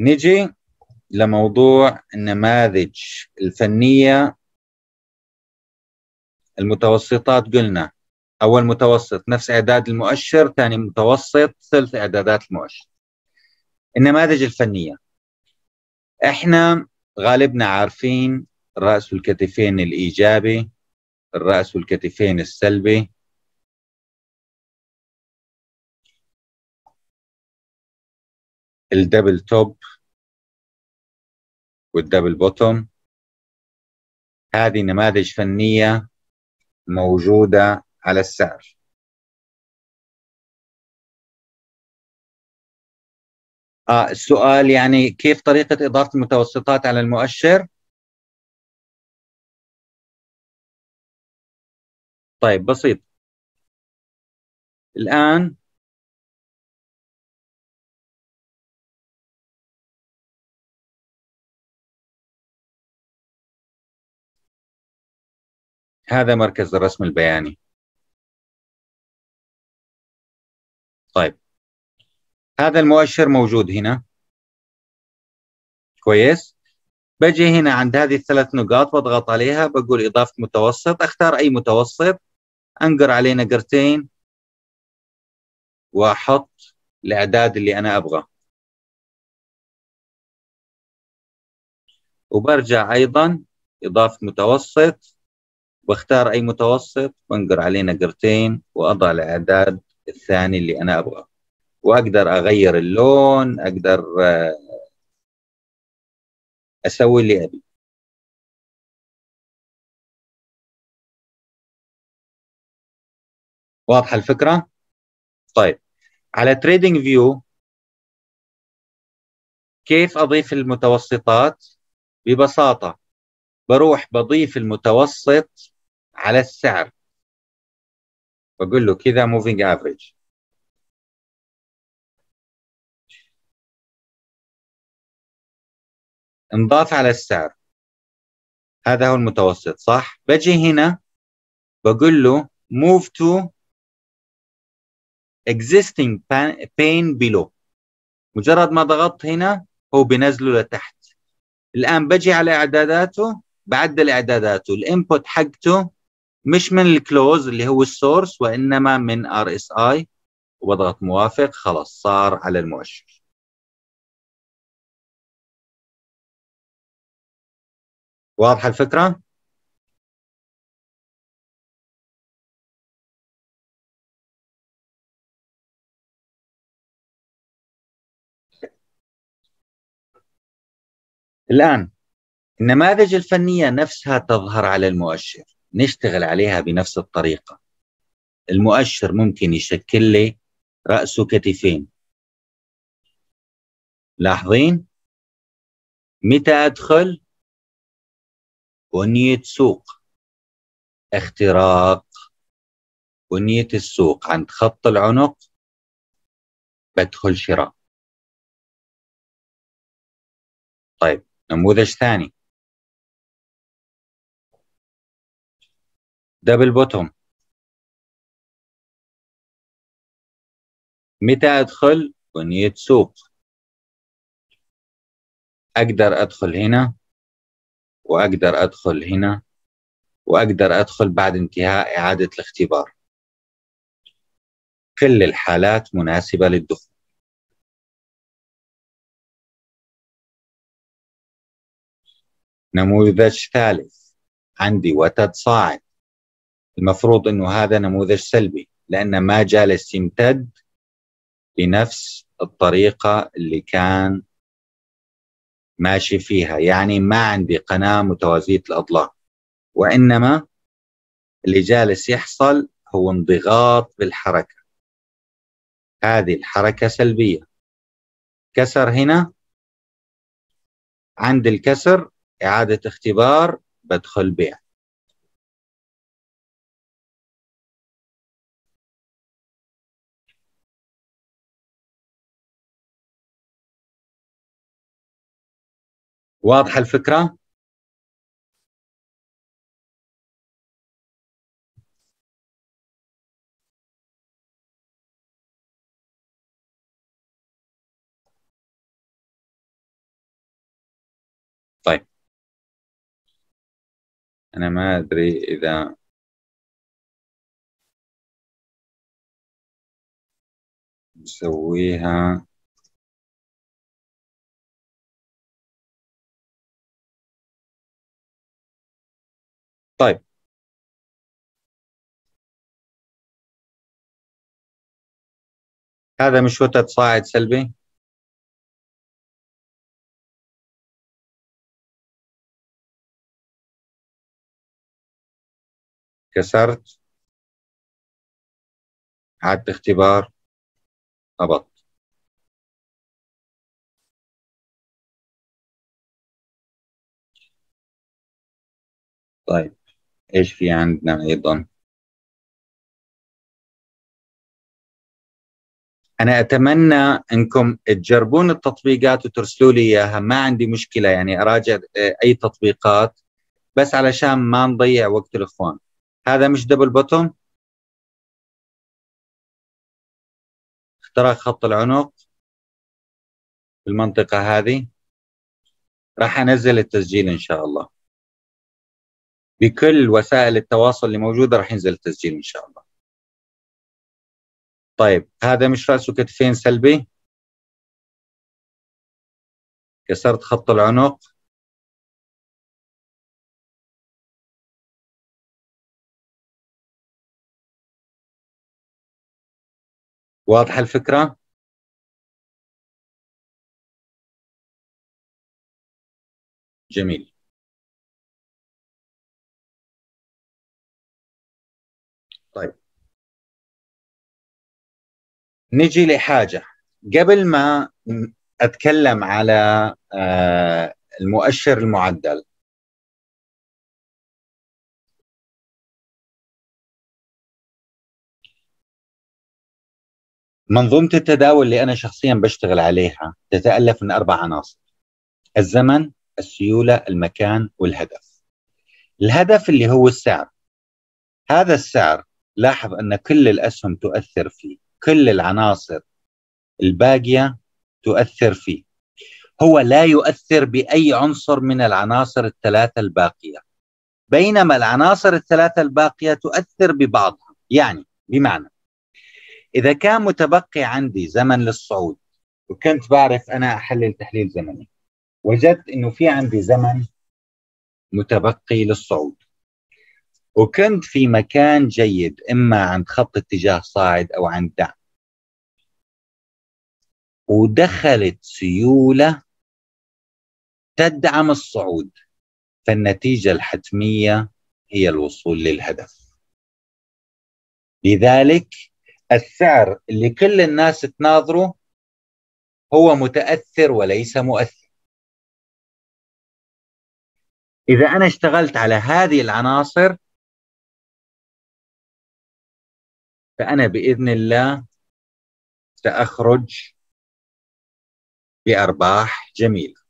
نجي لموضوع النماذج الفنية المتوسطات. قلنا أول متوسط نفس إعداد المؤشر، ثاني متوسط، ثلث إعدادات المؤشر. النماذج الفنية إحنا غالبنا عارفين الرأس والكتفين الإيجابي، الرأس والكتفين السلبي، الدبل توب والدبل بوتوم. هذه نماذج فنية موجودة على السعر. السؤال يعني كيف طريقة إضافة المتوسطات على المؤشر؟ طيب بسيط. الآن هذا مركز الرسم البياني. طيب هذا المؤشر موجود هنا، كويس. بجي هنا عند هذه الثلاث نقاط واضغط عليها، بقول إضافة متوسط، اختار أي متوسط، انقر عليه نقرتين واحط الأعداد اللي أنا أبغاه، وبرجع أيضا إضافة متوسط واختار أي متوسط وانقر عليه نقرتين وأضع الأعداد الثاني اللي أنا أبغاه، وأقدر أغير اللون، أقدر أسوي اللي أبي. واضحة الفكرة؟ طيب على تريدينج فيو كيف أضيف المتوسطات؟ ببساطة بروح بضيف المتوسط على السعر، بقول له كذا موفينج افريج. انضاف على السعر، هذا هو المتوسط صح. بجي هنا بقول له موف تو اكزيستنج بين بيلو، مجرد ما ضغطت هنا هو بنزله لتحت. الان بجي على اعداداته، بعدل اعداداته، الانبوت حقته مش من الكلوز اللي هو السورس وانما من RSI، وبضغط موافق، خلاص صار على المؤشر. واضحة الفكرة؟ الآن النماذج الفنية نفسها تظهر على المؤشر، نشتغل عليها بنفس الطريقة. المؤشر ممكن يشكل لي رأس وكتفين، لاحظين؟ متى أدخل؟ بنية سوق، اختراق بنية السوق عند خط العنق، بدخل شراء. طيب نموذج ثاني دبل بوتوم، متى أدخل؟ بنية سوق، أقدر أدخل هنا وأقدر أدخل هنا وأقدر أدخل بعد انتهاء إعادة الاختبار، كل الحالات مناسبة للدخول. نموذج ثالث عندي وتد صاعد، المفروض انه هذا نموذج سلبي لانه ما جالس يمتد بنفس الطريقة اللي كان ماشي فيها، يعني ما عندي قناة متوازية الأضلاع، وإنما اللي جالس يحصل هو انضغاط بالحركة. هذه الحركة سلبية، كسر هنا، عند الكسر إعادة اختبار، بدخل بيع. واضحة الفكرة؟ أنا ما أدري إذا نسويها طيب. هذا مش وتد صاعد سلبي؟ كسرت، عدت اختبار، هبط. طيب ايش في عندنا ايضا؟ انا اتمنى انكم تجربون التطبيقات وترسلوا لي اياها، ما عندي مشكله يعني اراجع اي تطبيقات بس علشان ما نضيع وقت الاخوان. هذا مش دبل بوتوم، اختراق خط العنق في المنطقة هذه. راح أنزل التسجيل إن شاء الله بكل وسائل التواصل اللي موجودة، راح ينزل التسجيل إن شاء الله. طيب هذا مش رأس وكتفين سلبي، كسرت خط العنق، واضحة الفكرة؟ جميل. طيب نجي لحاجة قبل ما أتكلم على المؤشر المعدل. منظومة التداول اللي أنا شخصياً بشتغل عليها تتألف من 4 عناصر: الزمن، السيولة، المكان، والهدف. الهدف اللي هو السعر. هذا السعر لاحظ أن كل الأسهم تؤثر فيه، كل العناصر الباقية تؤثر فيه، هو لا يؤثر بأي عنصر من العناصر الثلاثة الباقية، بينما العناصر الثلاثة الباقية تؤثر ببعضها. يعني بمعنى إذا كان متبقي عندي زمن للصعود وكنت بعرف أنا أحلل تحليل زمني، وجدت إنه في عندي زمن متبقي للصعود وكنت في مكان جيد، إما عند خط اتجاه صاعد أو عند دعم، ودخلت سيولة تدعم الصعود، فالنتيجة الحتمية هي الوصول للهدف. لذلك السعر اللي كل الناس تناظره هو متأثر وليس مؤثر. إذا أنا اشتغلت على هذه العناصر فأنا بإذن الله سأخرج بأرباح جميلة.